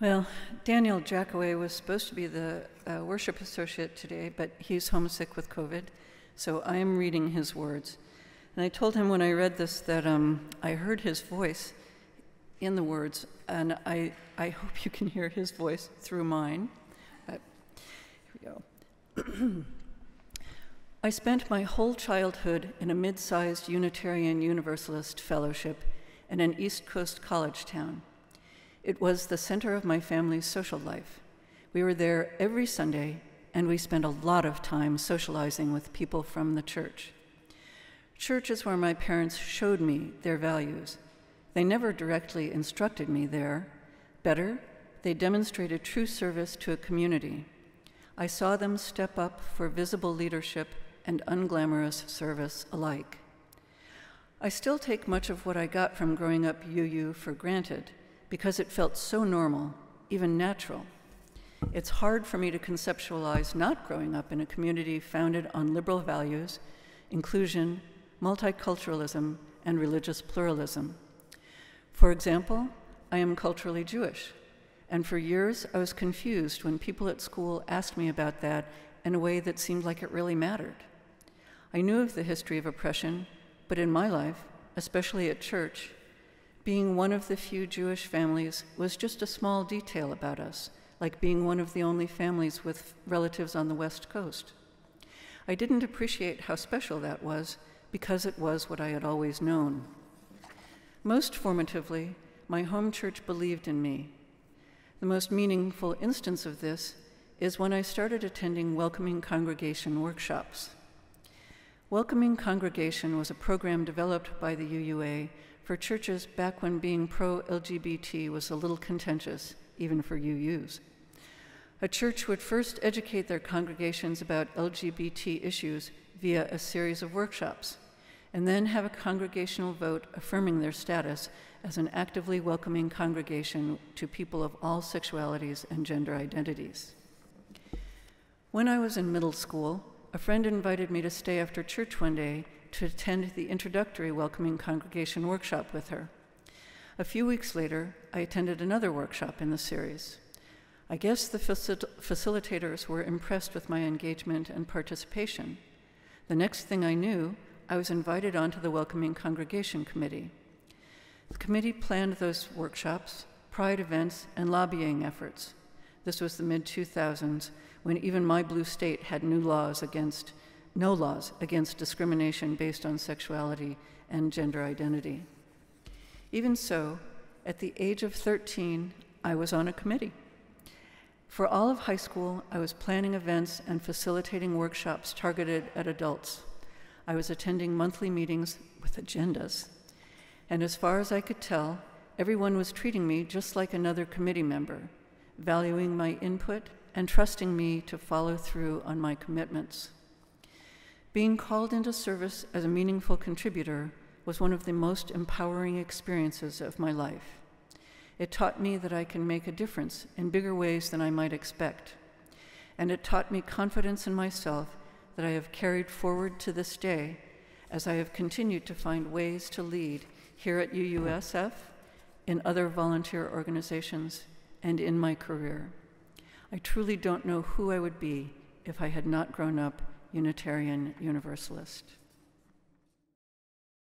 Well, Daniel Jackoway was supposed to be the worship associate today, but he's homesick with COVID, so I'm reading his words. And I told him when I read this that I heard his voice in the words, and I hope you can hear his voice through mine. Here we go. I spent my whole childhood in a mid-sized Unitarian Universalist fellowship in an East Coast college town. It was the center of my family's social life. We were there every Sunday, and we spent a lot of time socializing with people from the church. Church is where my parents showed me their values. They never directly instructed me there. Better, they demonstrated true service to a community. I saw them step up for visible leadership and unglamorous service alike. I still take much of what I got from growing up UU for granted because it felt so normal, even natural. It's hard for me to conceptualize not growing up in a community founded on liberal values, inclusion, multiculturalism, and religious pluralism. For example, I am culturally Jewish, and for years I was confused when people at school asked me about that in a way that seemed like it really mattered. I knew of the history of oppression, but in my life, especially at church, being one of the few Jewish families was just a small detail about us, like being one of the only families with relatives on the West Coast. I didn't appreciate how special that was because it was what I had always known. Most formatively, my home church believed in me. The most meaningful instance of this is when I started attending Welcoming Congregation workshops. Welcoming Congregation was a program developed by the UUA for churches back when being pro-LGBT was a little contentious, even for UUs. A church would first educate their congregations about LGBT issues via a series of workshops, and then have a congregational vote affirming their status as an actively welcoming congregation to people of all sexualities and gender identities. When I was in middle school, a friend invited me to stay after church one day to attend the introductory Welcoming Congregation workshop with her. A few weeks later, I attended another workshop in the series. I guess the facilitators were impressed with my engagement and participation. The next thing I knew, I was invited onto the Welcoming Congregation Committee. The committee planned those workshops, pride events, and lobbying efforts. This was the mid-2000s, when even my blue state had no laws against discrimination based on sexuality and gender identity. Even so, at the age of 13, I was on a committee. For all of high school, I was planning events and facilitating workshops targeted at adults. I was attending monthly meetings with agendas, and as far as I could tell, everyone was treating me just like another committee member, valuing my input and trusting me to follow through on my commitments. Being called into service as a meaningful contributor was one of the most empowering experiences of my life. It taught me that I can make a difference in bigger ways than I might expect, and it taught me confidence in myself that I have carried forward to this day as I have continued to find ways to lead here at UUSF, in other volunteer organizations, and in my career. I truly don't know who I would be if I had not grown up Unitarian Universalist.